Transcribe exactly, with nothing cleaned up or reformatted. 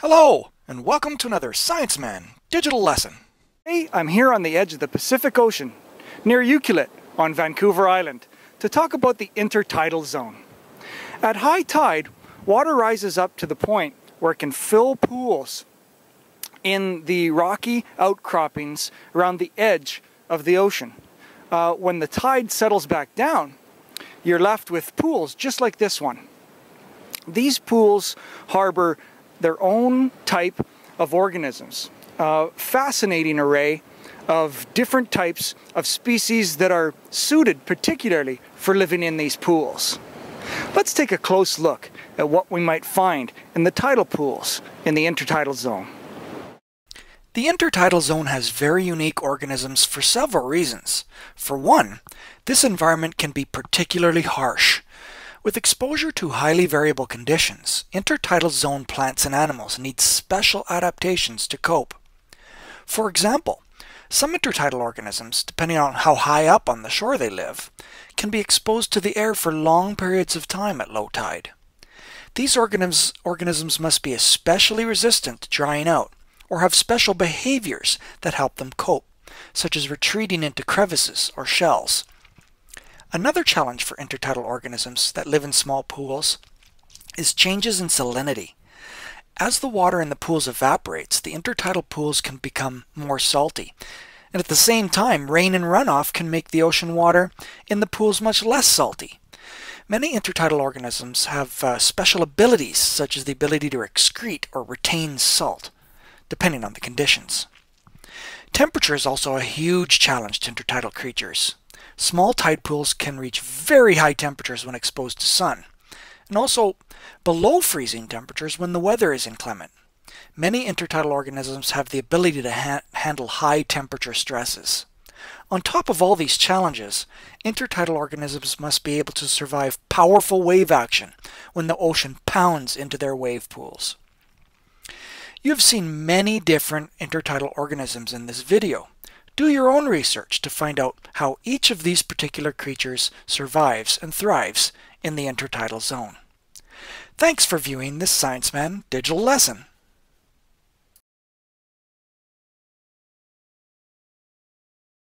Hello, and welcome to another Science Man digital lesson. Today, I'm here on the edge of the Pacific Ocean, near Ucluelet on Vancouver Island, to talk about the intertidal zone. At high tide, water rises up to the point where it can fill pools in the rocky outcroppings around the edge of the ocean. Uh, when the tide settles back down, you're left with pools just like this one. These pools harbor their own type of organisms. Uh, fascinating array of different types of species that are suited particularly for living in these pools. Let's take a close look at what we might find in the tidal pools in the intertidal zone. The intertidal zone has very unique organisms for several reasons. For one, this environment can be particularly harsh. With exposure to highly variable conditions, intertidal zone plants and animals need special adaptations to cope. For example, some intertidal organisms, depending on how high up on the shore they live, can be exposed to the air for long periods of time at low tide. These organisms, organisms must be especially resistant to drying out, or have special behaviors that help them cope, such as retreating into crevices or shells. Another challenge for intertidal organisms that live in small pools is changes in salinity. As the water in the pools evaporates, the intertidal pools can become more salty. And at the same time, rain and runoff can make the ocean water in the pools much less salty. Many intertidal organisms have uh, special abilities, such as the ability to excrete or retain salt, depending on the conditions. Temperature is also a huge challenge to intertidal creatures. Small tide pools can reach very high temperatures when exposed to sun, and also below freezing temperatures when the weather is inclement. Many intertidal organisms have the ability to ha handle high temperature stresses. On top of all these challenges, intertidal organisms must be able to survive powerful wave action when the ocean pounds into their wave pools. You have seen many different intertidal organisms in this video. Do your own research to find out how each of these particular creatures survives and thrives in the intertidal zone. Thanks for viewing this ScienceMan digital lesson.